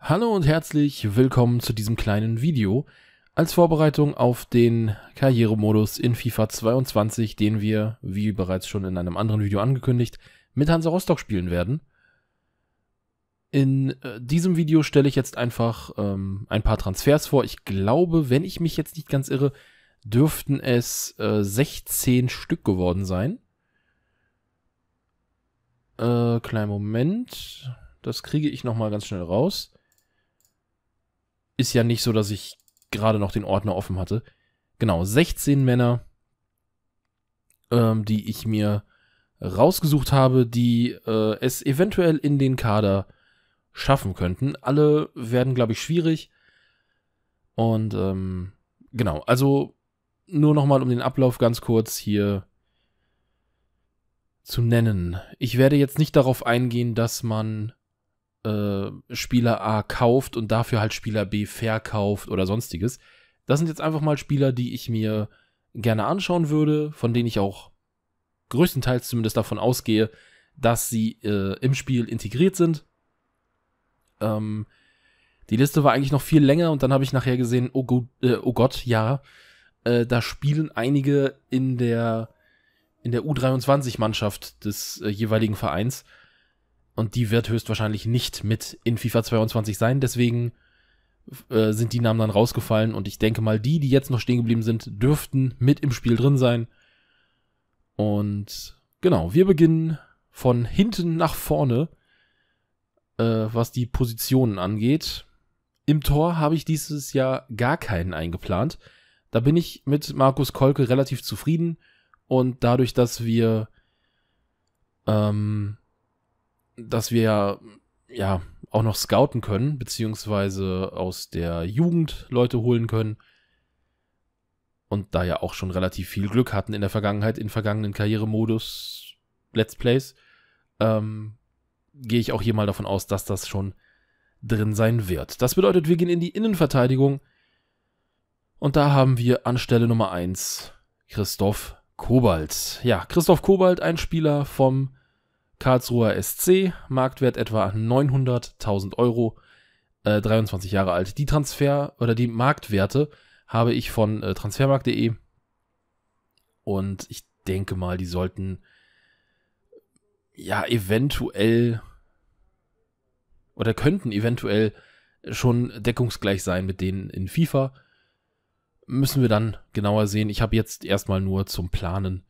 Hallo und herzlich willkommen zu diesem kleinen Video als Vorbereitung auf den Karrieremodus in FIFA 22, den wir, wie bereits schon in einem anderen Video angekündigt, mit Hansa Rostock spielen werden. In diesem Video stelle ich jetzt einfach ein paar Transfers vor. Ich glaube, wenn ich mich jetzt nicht ganz irre, dürften es 16 Stück geworden sein. Kleinen Moment, das kriege ich nochmal ganz schnell raus. Ist ja nicht so, dass ich gerade noch den Ordner offen hatte. Genau, 16 Männer, die ich mir rausgesucht habe, die es eventuell in den Kader schaffen könnten. Alle werden, glaube ich, schwierig. Und genau, also nur nochmal um den Ablauf ganz kurz hier zu nennen. Ich werde jetzt nicht darauf eingehen, dass man Spieler A kauft und dafür halt Spieler B verkauft oder sonstiges. Das sind jetzt einfach mal Spieler, die ich mir gerne anschauen würde, von denen ich auch größtenteils zumindest davon ausgehe, dass sie im Spiel integriert sind. Die Liste war eigentlich noch viel länger und dann habe ich nachher gesehen, oh Gott, ja, da spielen einige in der U23-Mannschaft des jeweiligen Vereins. Und die wird höchstwahrscheinlich nicht mit in FIFA 22 sein. Deswegen sind die Namen dann rausgefallen. Und ich denke mal, die jetzt noch stehen geblieben sind, dürften mit im Spiel drin sein. Und genau, wir beginnen von hinten nach vorne, was die Positionen angeht. Im Tor habe ich dieses Jahr gar keinen eingeplant. Da bin ich mit Markus Kolke relativ zufrieden. Und dadurch, dass wir ja auch noch scouten können, beziehungsweise aus der Jugend Leute holen können und da ja auch schon relativ viel Glück hatten in der Vergangenheit, in vergangenen Karrieremodus Let's Plays, gehe ich auch hier mal davon aus, dass das schon drin sein wird. Das bedeutet, wir gehen in die Innenverteidigung und da haben wir anstelle Nummer 1 Christoph Kobald. Ja, Christoph Kobald, ein Spieler vom Karlsruher SC, Marktwert etwa 900.000 Euro, 23 Jahre alt. Die die Marktwerte habe ich von transfermarkt.de und ich denke mal, die sollten ja eventuell oder könnten eventuell schon deckungsgleich sein mit denen in FIFA. Müssen wir dann genauer sehen. Ich habe jetzt erstmal nur zum Planen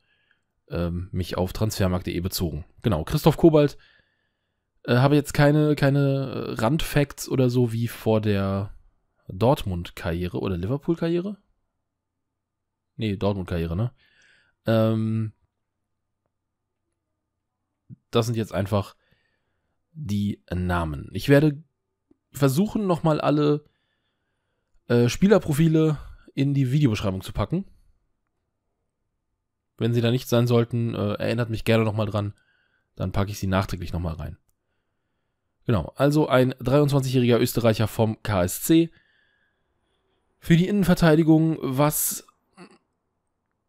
mich auf transfermarkt.de bezogen. Genau, Christoph Kobald. Habe jetzt keine Randfacts oder so wie vor der Dortmund-Karriere oder Liverpool-Karriere? Nee, Dortmund-Karriere, ne? Das sind jetzt einfach die Namen. Ich werde versuchen, nochmal alle Spielerprofile in die Videobeschreibung zu packen. Wenn sie da nicht sein sollten, erinnert mich gerne nochmal dran. Dann packe ich sie nachträglich nochmal rein. Genau, also ein 23-jähriger Österreicher vom KSC. Für die Innenverteidigung, was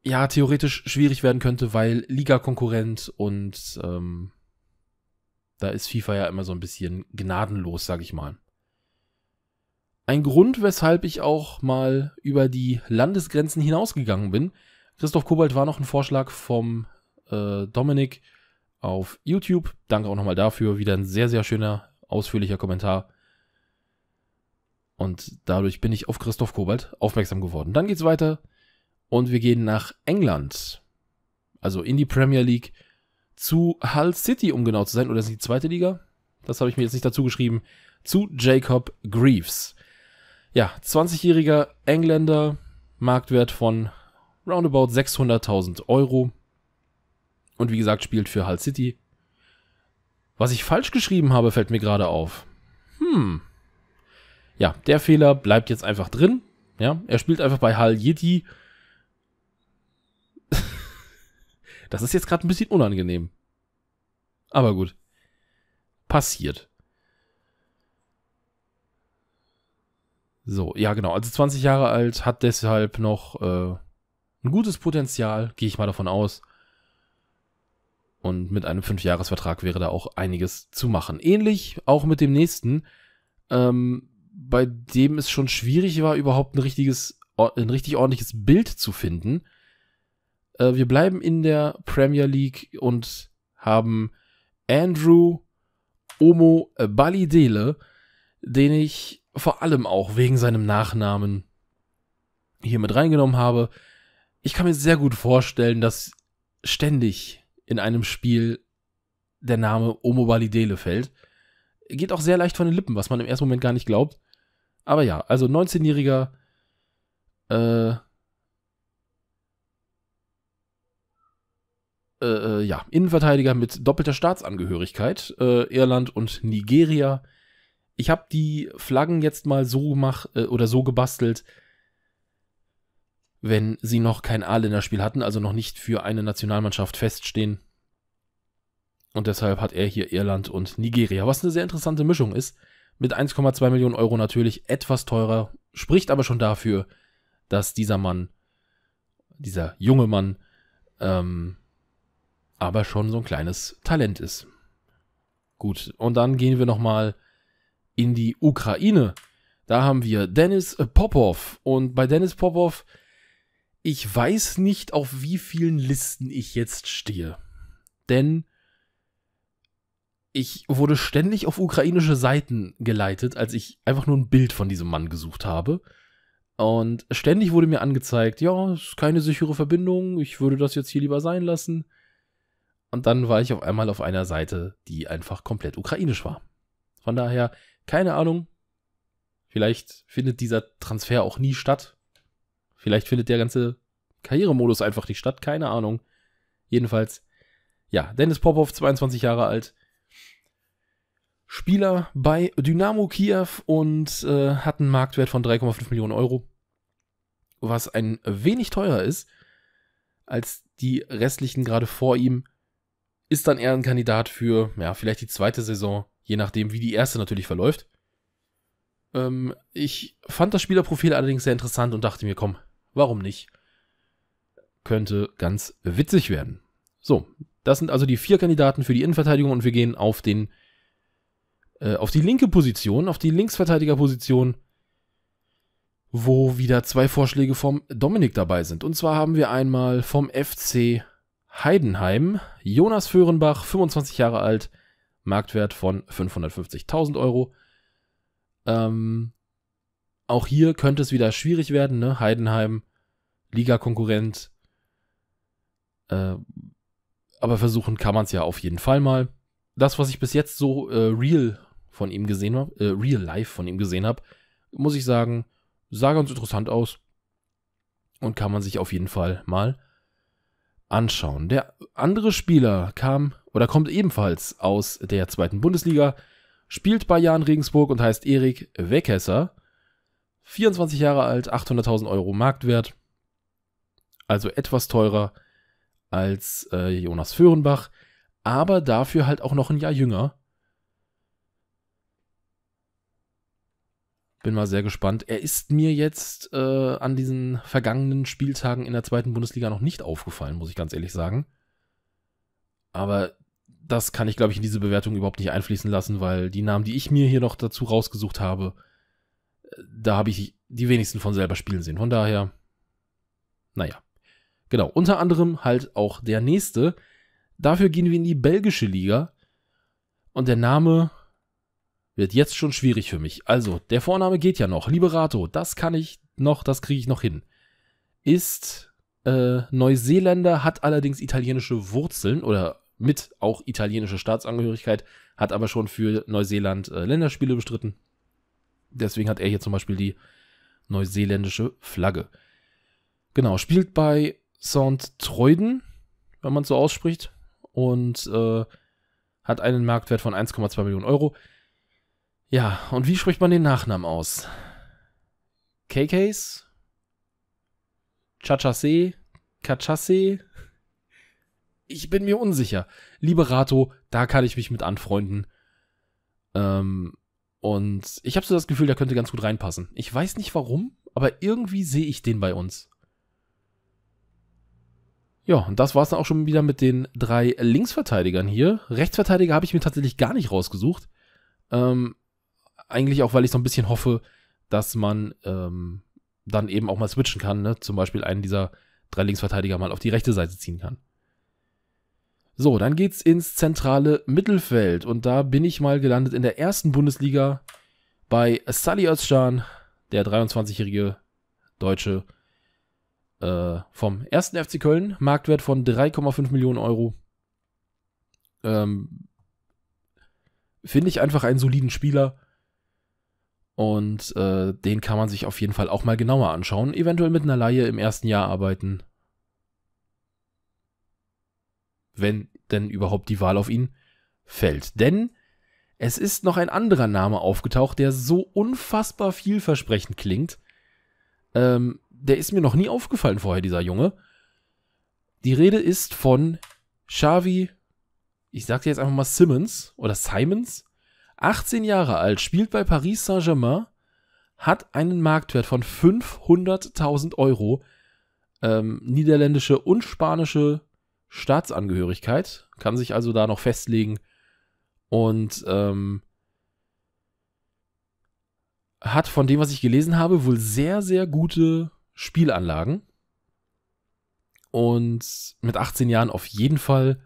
ja theoretisch schwierig werden könnte, weil Liga-Konkurrent und da ist FIFA ja immer so ein bisschen gnadenlos, sage ich mal. Ein Grund, weshalb ich auch mal über die Landesgrenzen hinausgegangen bin. Christoph Kobald war noch ein Vorschlag vom Dominik auf YouTube. Danke auch nochmal dafür. Wieder ein sehr, sehr schöner, ausführlicher Kommentar. Und dadurch bin ich auf Christoph Kobald aufmerksam geworden. Dann geht's weiter und wir gehen nach England. Also in die Premier League zu Hull City, um genau zu sein. Oder ist es die zweite Liga? Das habe ich mir jetzt nicht dazu geschrieben. Zu Jacob Greaves. Ja, 20-jähriger Engländer, Marktwert von roundabout 600.000 Euro. Und wie gesagt, spielt für Hull City. Was ich falsch geschrieben habe, fällt mir gerade auf. Ja, der Fehler bleibt jetzt einfach drin. Ja, er spielt einfach bei Hull City. Das ist jetzt gerade ein bisschen unangenehm. Aber gut. Passiert. So, ja genau. Also 20 Jahre alt, hat deshalb noch ein gutes Potenzial, gehe ich mal davon aus. Und mit einem 5-Jahres-Vertrag wäre da auch einiges zu machen. Ähnlich auch mit dem nächsten, bei dem es schon schwierig war, überhaupt ein richtig ordentliches Bild zu finden. Wir bleiben in der Premier League und haben Andrew Omobamidele, den ich vor allem auch wegen seinem Nachnamen hier mit reingenommen habe. Ich kann mir sehr gut vorstellen, dass ständig in einem Spiel der Name Omobamidele fällt. Geht auch sehr leicht von den Lippen, was man im ersten Moment gar nicht glaubt. Aber ja, also 19-jähriger Innenverteidiger mit doppelter Staatsangehörigkeit, Irland und Nigeria. Ich habe die Flaggen jetzt mal so gemacht oder so gebastelt, wenn sie noch kein A-Länderspiel hatten, also noch nicht für eine Nationalmannschaft feststehen. Und deshalb hat er hier Irland und Nigeria, was eine sehr interessante Mischung ist. Mit 1,2 Millionen Euro natürlich etwas teurer, spricht aber schon dafür, dass dieser junge Mann, aber schon so ein kleines Talent ist. Gut, und dann gehen wir nochmal in die Ukraine. Da haben wir Denys Popov. Und bei Denys Popov, ich weiß nicht, auf wie vielen Listen ich jetzt stehe. Denn ich wurde ständig auf ukrainische Seiten geleitet, als ich einfach nur ein Bild von diesem Mann gesucht habe. Und ständig wurde mir angezeigt, ja, ist keine sichere Verbindung, ich würde das jetzt hier lieber sein lassen. Und dann war ich auf einmal auf einer Seite, die einfach komplett ukrainisch war. Von daher, keine Ahnung, vielleicht findet dieser Transfer auch nie statt. Vielleicht findet der ganze Karrieremodus einfach nicht statt, keine Ahnung. Jedenfalls, ja, Denys Popov, 22 Jahre alt, Spieler bei Dynamo Kiew und hat einen Marktwert von 3,5 Millionen Euro, was ein wenig teurer ist als die restlichen gerade vor ihm. Ist dann eher ein Kandidat für, ja, vielleicht die zweite Saison, je nachdem, wie die erste natürlich verläuft. Ich fand das Spielerprofil allerdings sehr interessant und dachte mir, komm, warum nicht? Könnte ganz witzig werden. So, das sind also die 4 Kandidaten für die Innenverteidigung und wir gehen auf die linke Position, auf die Linksverteidigerposition, wo wieder 2 Vorschläge vom Dominik dabei sind. Und zwar haben wir einmal vom FC Heidenheim, Jonas Föhrenbach, 25 Jahre alt, Marktwert von 550.000 Euro. Auch hier könnte es wieder schwierig werden, ne? Heidenheim, Liga-Konkurrent. Aber versuchen kann man es ja auf jeden Fall mal. Das, was ich bis jetzt so real live von ihm gesehen habe, muss ich sagen, sah ganz interessant aus und kann man sich auf jeden Fall mal anschauen. Der andere Spieler kommt ebenfalls aus der zweiten Bundesliga, spielt bei Jahn Regensburg und heißt Erik Weckesser. 24 Jahre alt, 800.000 Euro Marktwert. Also etwas teurer als Jonas Föhrenbach, aber dafür halt auch noch ein Jahr jünger. Bin mal sehr gespannt. Er ist mir jetzt an diesen vergangenen Spieltagen in der zweiten Bundesliga noch nicht aufgefallen, muss ich ganz ehrlich sagen. Aber das kann ich, glaube ich, in diese Bewertung überhaupt nicht einfließen lassen, weil die Namen, die ich mir hier noch dazu rausgesucht habe, da habe ich die wenigsten von selber spielen sehen. Von daher, naja. Genau, unter anderem halt auch der nächste. Dafür gehen wir in die belgische Liga. Und der Name wird jetzt schon schwierig für mich. Also, der Vorname geht ja noch. Liberato, das kriege ich noch hin. Ist Neuseeländer, hat allerdings italienische Wurzeln oder mit auch italienische Staatsangehörigkeit, hat aber schon für Neuseeland Länderspiele bestritten. Deswegen hat er hier zum Beispiel die neuseeländische Flagge. Genau, spielt bei St. Truiden, wenn man es so ausspricht, und hat einen Marktwert von 1,2 Millionen Euro. Ja, und wie spricht man den Nachnamen aus? Cacace? Cacace? Cacace? Ich bin mir unsicher. Liberato, da kann ich mich mit anfreunden. Und ich habe so das Gefühl, der könnte ganz gut reinpassen. Ich weiß nicht warum, aber irgendwie sehe ich den bei uns. Ja, und das war es dann auch schon wieder mit den 3 Linksverteidigern hier. Rechtsverteidiger habe ich mir tatsächlich gar nicht rausgesucht. eigentlich auch, weil ich so ein bisschen hoffe, dass man dann eben auch mal switchen kann, ne? Zum Beispiel einen dieser drei Linksverteidiger mal auf die rechte Seite ziehen kann. So, dann geht's ins zentrale Mittelfeld und da bin ich mal gelandet in der ersten Bundesliga bei Salih Özcan, der 23-jährige Deutsche vom 1. FC Köln, Marktwert von 3,5 Millionen Euro. Finde ich einfach einen soliden Spieler und den kann man sich auf jeden Fall auch mal genauer anschauen, eventuell mit einer Leihe im ersten Jahr arbeiten, wenn denn überhaupt die Wahl auf ihn fällt. Denn es ist noch ein anderer Name aufgetaucht, der so unfassbar vielversprechend klingt. Der ist mir noch nie aufgefallen vorher, dieser Junge. Die Rede ist von Xavi, ich sag's jetzt einfach mal Simons oder Simons, 18 Jahre alt, spielt bei Paris Saint-Germain, hat einen Marktwert von 500.000 Euro, niederländische und spanische Staatsangehörigkeit, kann sich also da noch festlegen und hat von dem, was ich gelesen habe, wohl sehr, sehr gute Spielanlagen und mit 18 Jahren auf jeden Fall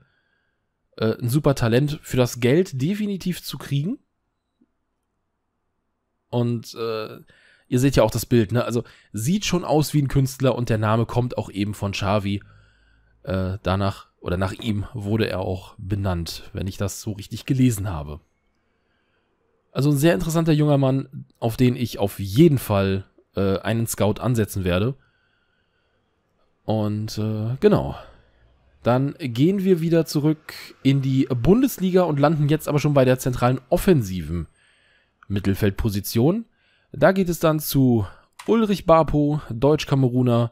ein super Talent, für das Geld definitiv zu kriegen. Und ihr seht ja auch das Bild, ne? Also sieht schon aus wie ein Künstler und der Name kommt auch eben von Xavi. Danach oder nach ihm wurde er auch benannt, wenn ich das so richtig gelesen habe. Also ein sehr interessanter junger Mann, auf den ich auf jeden Fall einen Scout ansetzen werde. Und genau. Dann gehen wir wieder zurück in die Bundesliga und landen jetzt aber schon bei der zentralen offensiven Mittelfeldposition. Da geht es dann zu Ulrich Bapoh, Deutsch-Kameruner,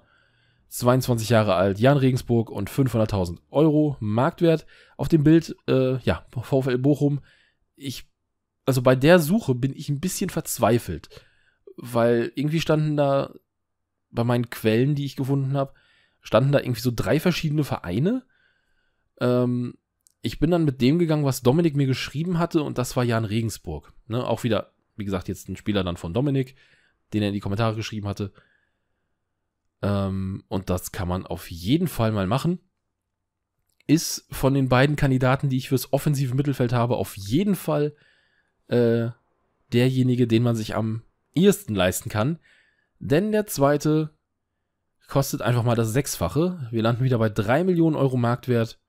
22 Jahre alt, Jahn Regensburg und 500.000 Euro Marktwert. Auf dem Bild, ja, VfL Bochum. Also bei der Suche bin ich ein bisschen verzweifelt, weil irgendwie standen da, bei meinen Quellen, die ich gefunden habe, standen da irgendwie so drei verschiedene Vereine. Ich bin dann mit dem gegangen, was Dominik mir geschrieben hatte, und das war Jahn Regensburg. Ne? Auch wieder, wie gesagt, jetzt ein Spieler dann von Dominik, den er in die Kommentare geschrieben hatte. Und das kann man auf jeden Fall mal machen. Ist von den beiden Kandidaten, die ich fürs offensive Mittelfeld habe, auf jeden Fall derjenige, den man sich am ehesten leisten kann. Denn der zweite kostet einfach mal das Sechsfache. Wir landen wieder bei 3 Millionen Euro Marktwert.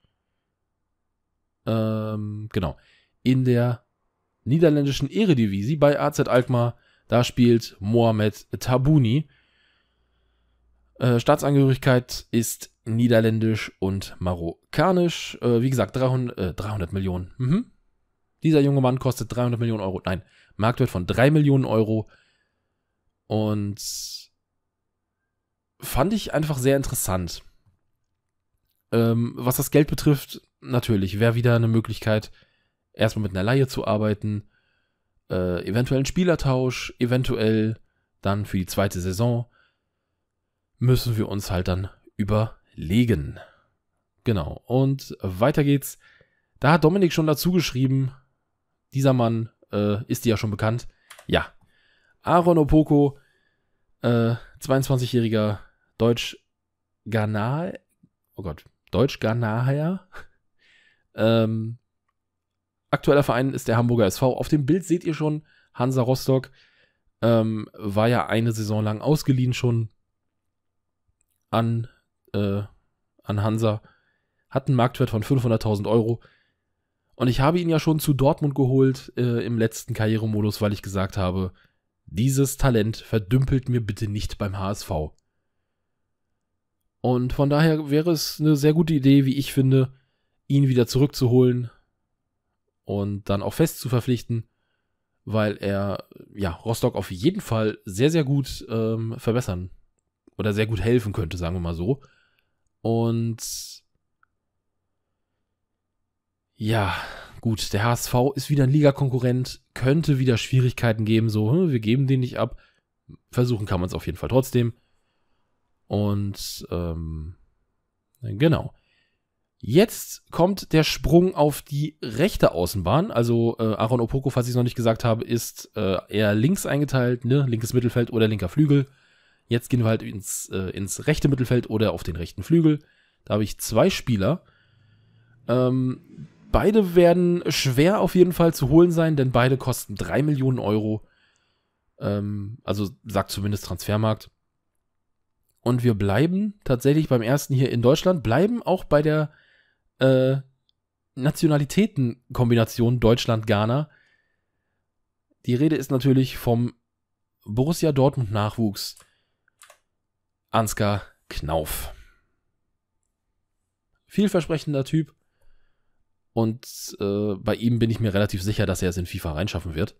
Genau. In der niederländischen Eredivisie bei AZ Alkmaar. Da spielt Mohamed Tabouni. Staatsangehörigkeit ist niederländisch und marokkanisch. Wie gesagt, 300 Millionen. Dieser junge Mann kostet 300 Millionen Euro. Nein, Marktwert von 3 Millionen Euro. Und fand ich einfach sehr interessant. Was das Geld betrifft, natürlich wäre wieder eine Möglichkeit, erstmal mit einer Leihe zu arbeiten, eventuell einen Spielertausch, eventuell dann für die zweite Saison. Müssen wir uns halt dann überlegen. Genau, und weiter geht's. Da hat Dominik schon dazu geschrieben, dieser Mann ist dir ja schon bekannt. Ja, Aaron Opoku, 22-jähriger Deutsch-Ghanaer, aktueller Verein ist der Hamburger SV. Auf dem Bild seht ihr schon Hansa Rostock, war ja eine Saison lang ausgeliehen schon an Hansa, hat einen Marktwert von 500.000 Euro. Und ich habe ihn ja schon zu Dortmund geholt im letzten Karrieremodus, weil ich gesagt habe, dieses Talent verdümpelt mir bitte nicht beim HSV. Und von daher wäre es eine sehr gute Idee, wie ich finde, ihn wieder zurückzuholen und dann auch fest zu verpflichten, weil er ja Rostock auf jeden Fall sehr, sehr gut verbessern oder sehr gut helfen könnte, sagen wir mal so. Und ja, gut, der HSV ist wieder ein Ligakonkurrent, könnte wieder Schwierigkeiten geben, so, wir geben den nicht ab. Versuchen kann man es auf jeden Fall trotzdem. Und genau. Jetzt kommt der Sprung auf die rechte Außenbahn. Also Aaron Opoku, falls ich es noch nicht gesagt habe, ist eher links eingeteilt, ne? Linkes Mittelfeld oder linker Flügel. Jetzt gehen wir halt ins rechte Mittelfeld oder auf den rechten Flügel. Da habe ich zwei Spieler. Beide werden schwer auf jeden Fall zu holen sein, denn beide kosten 3 Millionen Euro. Also sagt zumindest Transfermarkt. Und wir bleiben tatsächlich beim ersten hier in Deutschland, bleiben auch bei der Nationalitätenkombination Deutschland-Ghana. Die Rede ist natürlich vom Borussia Dortmund Nachwuchs Ansgar Knauff. Vielversprechender Typ und bei ihm bin ich mir relativ sicher, dass er es in FIFA reinschaffen wird.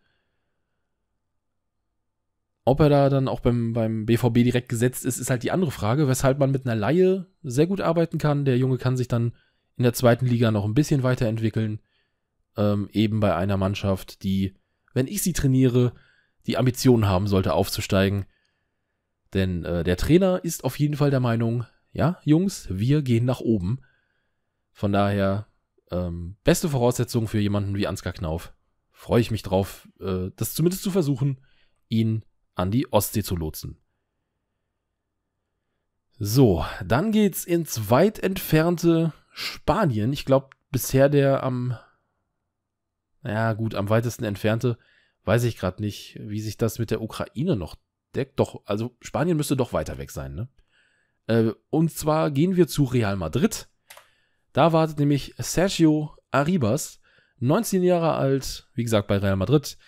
Ob er da dann auch beim BVB direkt gesetzt ist, ist halt die andere Frage, weshalb man mit einer Laie sehr gut arbeiten kann. Der Junge kann sich dann in der zweiten Liga noch ein bisschen weiterentwickeln, eben bei einer Mannschaft, die, wenn ich sie trainiere, die Ambitionen haben sollte, aufzusteigen. Denn der Trainer ist auf jeden Fall der Meinung, ja, Jungs, wir gehen nach oben. Von daher, beste Voraussetzungen für jemanden wie Ansgar Knauff. Freue ich mich drauf, das zumindest zu versuchen, ihn an die Ostsee zu lotsen. So, dann geht's ins weit entfernte Spanien. Ich glaube, bisher der am weitesten entfernte, weiß ich gerade nicht, wie sich das mit der Ukraine noch deckt. Doch, also Spanien müsste doch weiter weg sein, ne? Und zwar gehen wir zu Real Madrid. Da wartet nämlich Sergio Arribas, 19 Jahre alt, wie gesagt bei Real Madrid,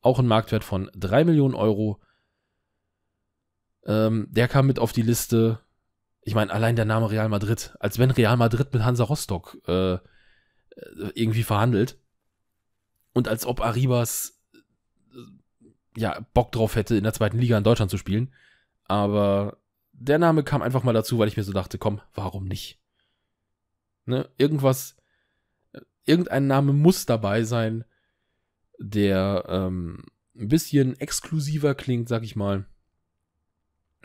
auch ein Marktwert von 3 Millionen Euro. Der kam mit auf die Liste. Ich meine, allein der Name Real Madrid, als wenn Real Madrid mit Hansa Rostock irgendwie verhandelt. Und als ob Arribas Bock drauf hätte, in der zweiten Liga in Deutschland zu spielen. Aber der Name kam einfach mal dazu, weil ich mir so dachte, komm, warum nicht? Ne? Irgendein Name muss dabei sein, der ein bisschen exklusiver klingt, sag ich mal.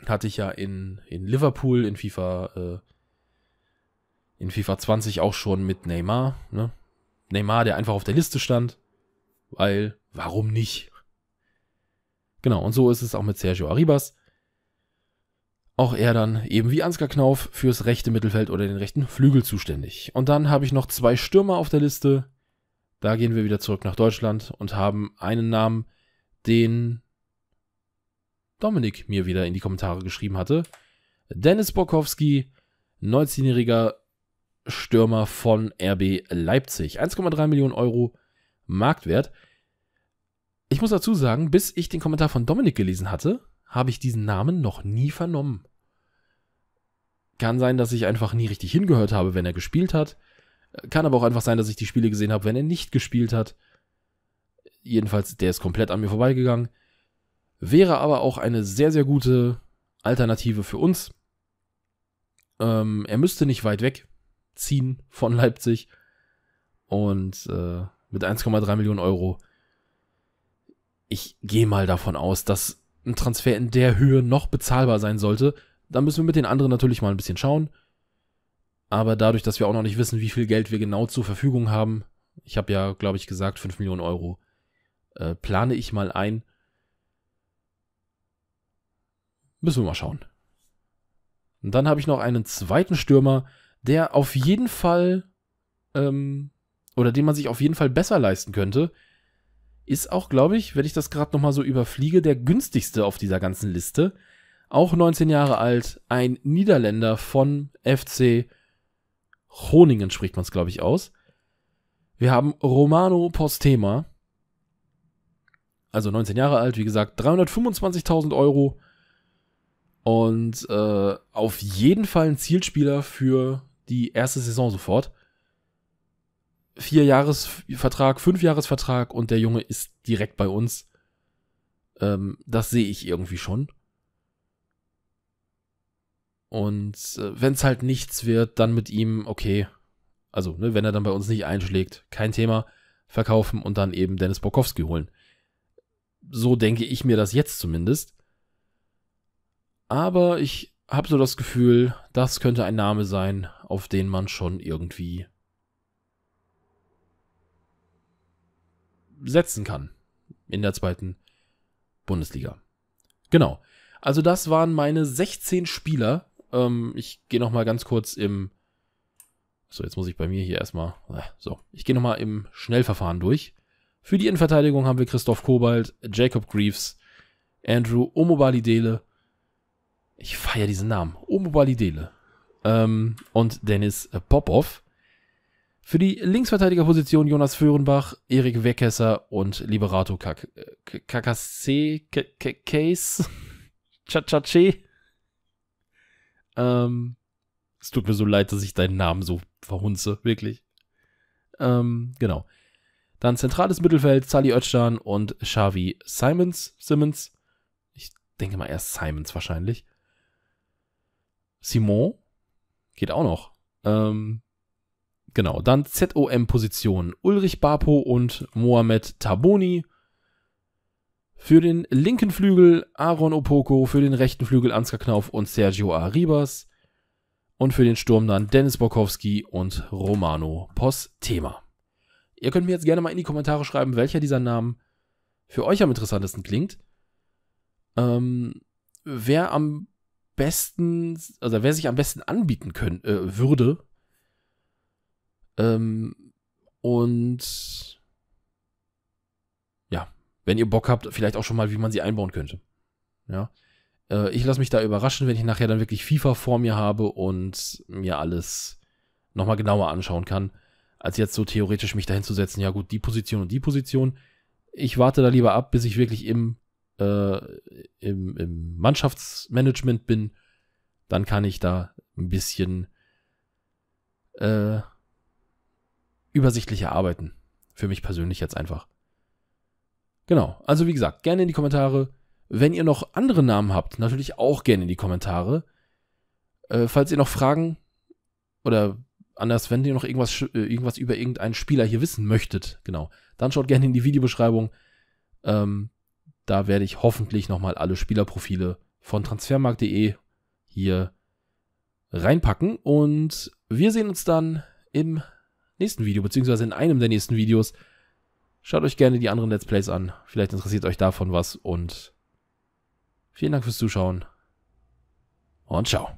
Hatte ich ja in Liverpool in FIFA 20 auch schon mit Neymar. Ne? Neymar, der einfach auf der Liste stand, weil, warum nicht? Genau, und so ist es auch mit Sergio Arribas. Auch er dann eben wie Ansgar Knauff fürs rechte Mittelfeld oder den rechten Flügel zuständig. Und dann habe ich noch zwei Stürmer auf der Liste. Da gehen wir wieder zurück nach Deutschland und haben einen Namen, den Dominik mir wieder in die Kommentare geschrieben hatte. Dennis Borkowski, 19-jähriger Stürmer von RB Leipzig. 1,3 Millionen Euro Marktwert. Ich muss dazu sagen, bis ich den Kommentar von Dominik gelesen hatte, habe ich diesen Namen noch nie vernommen. Kann sein, dass ich einfach nie richtig hingehört habe, wenn er gespielt hat. Kann aber auch einfach sein, dass ich die Spiele gesehen habe, wenn er nicht gespielt hat. Jedenfalls, der ist komplett an mir vorbeigegangen. Wäre aber auch eine sehr, sehr gute Alternative für uns. Er müsste nicht weit weg ziehen von Leipzig. Und mit 1,3 Millionen Euro. Ich gehe mal davon aus, dass ein Transfer in der Höhe noch bezahlbar sein sollte. Da müssen wir mit den anderen natürlich mal ein bisschen schauen. Aber dadurch, dass wir auch noch nicht wissen, wie viel Geld wir genau zur Verfügung haben. Ich habe ja, glaube ich, gesagt, 5 Millionen Euro plane ich mal ein. Müssen wir mal schauen. Und dann habe ich noch einen zweiten Stürmer, der auf jeden Fall, oder den man sich auf jeden Fall besser leisten könnte. Ist auch, glaube ich, wenn ich das gerade nochmal so überfliege, der günstigste auf dieser ganzen Liste. Auch 19 Jahre alt, ein Niederländer von FC Groningen, spricht man es, glaube ich, aus. Wir haben Romano Postema. Also 19 Jahre alt, wie gesagt, 325.000 Euro. Und auf jeden Fall ein Zielspieler für die erste Saison sofort. 4-Jahres-Vertrag, 5-Jahres-Vertrag und der Junge ist direkt bei uns. Das sehe ich irgendwie schon. Und wenn es halt nichts wird, dann mit ihm, okay, also ne, wenn er dann bei uns nicht einschlägt, kein Thema, verkaufen und dann eben Dennis Borkowski holen. So denke ich mir das jetzt zumindest. Aber ich habe so das Gefühl, das könnte ein Name sein, auf den man schon irgendwie setzen kann in der zweiten Bundesliga. Genau, also das waren meine 16 Spieler. Ich gehe nochmal ganz kurz im... So, jetzt muss ich bei mir hier erstmal... So, ich gehe nochmal im Schnellverfahren durch. Für die Innenverteidigung haben wir Christoph Kobald, Jacob Greaves, Andrew Omobamidele. Ich feiere diesen Namen. Omobamidele. Und Denys Popov. Für die Linksverteidigerposition Jonas Föhrenbach, Erik Weckesser und Liberato Cacace. Es tut mir so leid, dass ich deinen Namen so verhunze, wirklich. Genau. Dann zentrales Mittelfeld, Salih Özcan und Xavi Simons. Ich denke mal erst Simons wahrscheinlich. Simon geht auch noch. Genau, dann ZOM-Positionen. Ulrich Bapoh und Mohamed Tabouni. Für den linken Flügel Aaron Opoku, für den rechten Flügel Ansgar Knauff und Sergio Arribas. Und für den Sturm dann Dennis Borkowski und Romano Postema. Ihr könnt mir jetzt gerne mal in die Kommentare schreiben, welcher dieser Namen für euch am interessantesten klingt. Wer am besten, also wer sich am besten anbieten können, würde. Und ja, wenn ihr Bock habt, vielleicht auch schon mal, wie man sie einbauen könnte. Ja. Ich lasse mich da überraschen, wenn ich nachher dann wirklich FIFA vor mir habe und mir alles nochmal genauer anschauen kann, als jetzt so theoretisch mich dahin zu setzen, ja gut, die Position und die Position. Ich warte da lieber ab, bis ich wirklich im Mannschaftsmanagement bin. Dann kann ich da ein bisschen übersichtlicher arbeiten. Für mich persönlich jetzt einfach. Genau, also wie gesagt, gerne in die Kommentare. Wenn ihr noch andere Namen habt, natürlich auch gerne in die Kommentare. Falls ihr noch Fragen oder anders, wenn ihr noch irgendwas über irgendeinen Spieler hier wissen möchtet, genau, dann schaut gerne in die Videobeschreibung. Da werde ich hoffentlich nochmal alle Spielerprofile von transfermarkt.de hier reinpacken. Und wir sehen uns dann im nächsten Video, beziehungsweise in einem der nächsten Videos. Schaut euch gerne die anderen Let's Plays an. Vielleicht interessiert euch davon was. Und vielen Dank fürs Zuschauen. Und ciao.